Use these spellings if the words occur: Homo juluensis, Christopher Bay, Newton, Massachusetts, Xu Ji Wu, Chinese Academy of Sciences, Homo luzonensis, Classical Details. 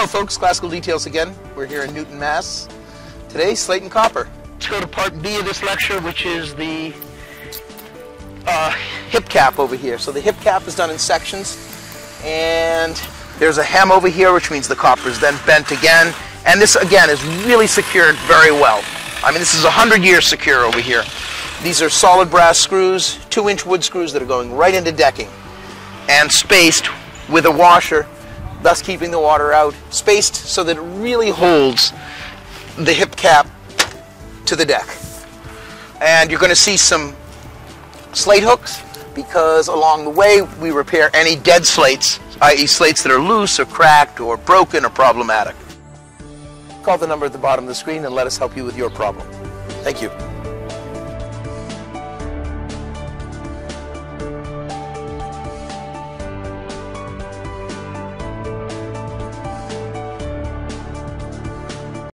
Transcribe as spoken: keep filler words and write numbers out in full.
Hello folks, Classical Details again. We're here in Newton, Mass. Today, slate and copper. Let's go to part B of this lecture, which is the uh, hip cap over here. So the hip cap is done in sections, and there's a hem over here, which means the copper is then bent again. And this, again, is really secured very well. I mean, this is one hundred years secure over here. These are solid brass screws, two inch wood screws that are going right into decking and spaced with a washer, thus keeping the water out, spaced so that it really holds the hip cap to the deck. And you're going to see some slate hooks, because along the way we repair any dead slates, that is slates that are loose or cracked or broken or problematic. Call the number at the bottom of the screen and let us help you with your problem. Thank you.